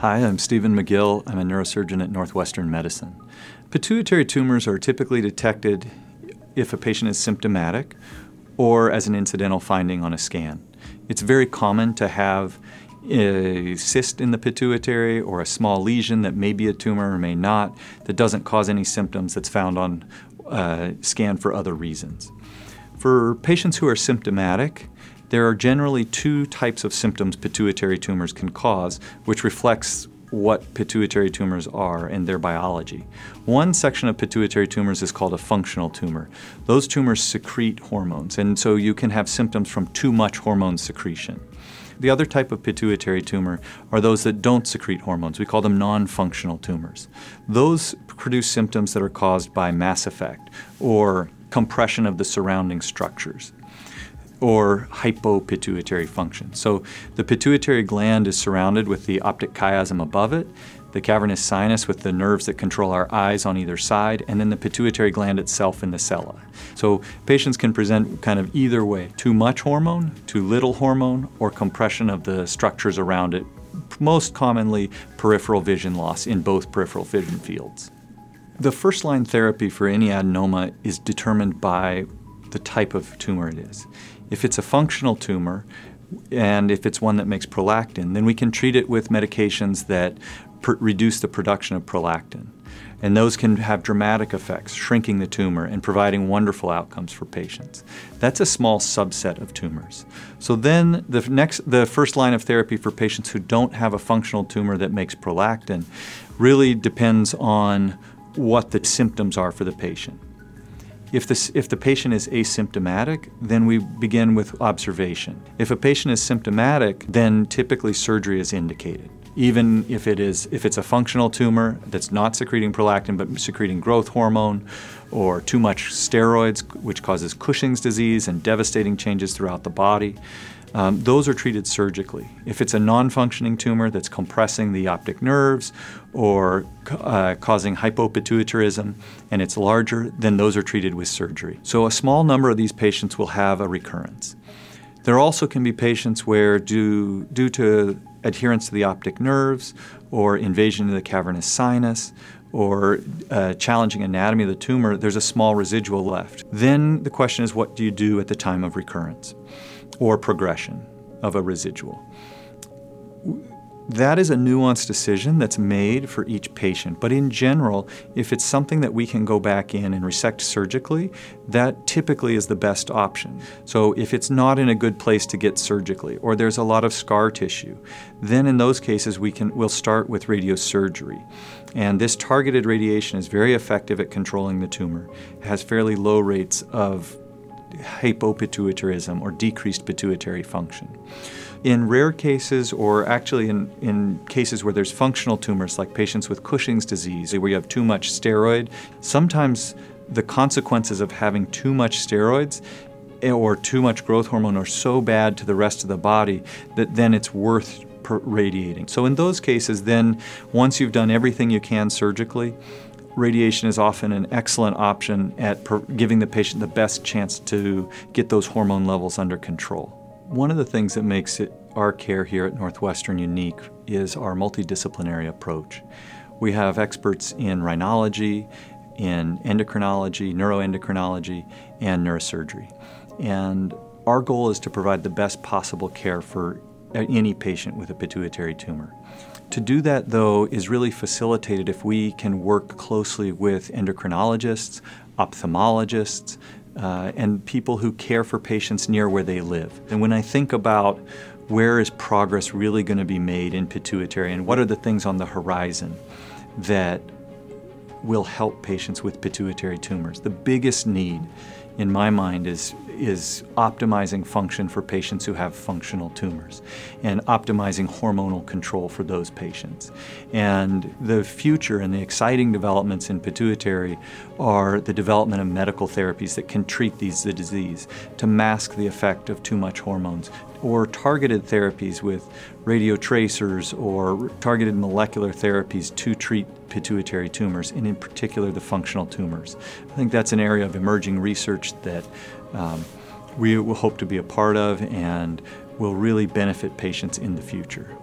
Hi, I'm Stephen Magill. I'm a neurosurgeon at Northwestern Medicine. Pituitary tumors are typically detected if a patient is symptomatic or as an incidental finding on a scan. It's very common to have a cyst in the pituitary or a small lesion that may be a tumor or may not, that doesn't cause any symptoms, that's found on scan for other reasons. For patients who are symptomatic, there are generally two types of symptoms pituitary tumors can cause, which reflects what pituitary tumors are and their biology. One section of pituitary tumors is called a functional tumor. Those tumors secrete hormones, and so you can have symptoms from too much hormone secretion. The other type of pituitary tumor are those that don't secrete hormones. We call them non-functional tumors. Those produce symptoms that are caused by mass effect or compression of the surrounding structures, or hypopituitary function. So the pituitary gland is surrounded with the optic chiasm above it, the cavernous sinus with the nerves that control our eyes on either side, and then the pituitary gland itself in the cella. So patients can present kind of either way, too much hormone, too little hormone, or compression of the structures around it, most commonly peripheral vision loss in both peripheral vision fields. The first line therapy for any adenoma is determined by the type of tumor it is. If it's a functional tumor, and if it's one that makes prolactin, then we can treat it with medications that reduce the production of prolactin. And those can have dramatic effects, shrinking the tumor and providing wonderful outcomes for patients. That's a small subset of tumors. So then the first line of therapy for patients who don't have a functional tumor that makes prolactin really depends on what the symptoms are for the patient. If the patient is asymptomatic, then we begin with observation. If a patient is symptomatic, then typically surgery is indicated. Even if it's a functional tumor that's not secreting prolactin but secreting growth hormone or too much steroids, which causes Cushing's disease and devastating changes throughout the body, those are treated surgically. If it's a non-functioning tumor that's compressing the optic nerves or causing hypopituitarism and it's larger, then those are treated with surgery. So a small number of these patients will have a recurrence. There also can be patients where due to adherence to the optic nerves or invasion of the cavernous sinus or challenging anatomy of the tumor, there's a small residual left. Then the question is, what do you do at the time of recurrence or progression of a residual? That is a nuanced decision that's made for each patient, but in general, if it's something that we can go back in and resect surgically, that typically is the best option. So if it's not in a good place to get surgically, or there's a lot of scar tissue, then in those cases we'll start with radiosurgery. And this targeted radiation is very effective at controlling the tumor. It has fairly low rates of hypopituitarism or decreased pituitary function. In rare cases, or actually in cases where there's functional tumors, like patients with Cushing's disease, where you have too much steroid, sometimes the consequences of having too much steroids or too much growth hormone are so bad to the rest of the body that then it's worth radiating. So in those cases, then, once you've done everything you can surgically, radiation is often an excellent option at giving the patient the best chance to get those hormone levels under control. One of the things that makes our care here at Northwestern unique is our multidisciplinary approach. We have experts in rhinology, in endocrinology, neuroendocrinology, and neurosurgery. And our goal is to provide the best possible care for any patient with a pituitary tumor. To do that, though, is really facilitated if we can work closely with endocrinologists, ophthalmologists, and people who care for patients near where they live. And when I think about where is progress really going to be made in pituitary and what are the things on the horizon that will help patients with pituitary tumors, the biggest need in my mind is optimizing function for patients who have functional tumors and optimizing hormonal control for those patients. And the future and the exciting developments in pituitary are the development of medical therapies that can treat the disease to mask the effect of too much hormones, or targeted therapies with radiotracers or targeted molecular therapies to treat pituitary tumors, and in particular the functional tumors. I think that's an area of emerging research that we will hope to be a part of and will really benefit patients in the future.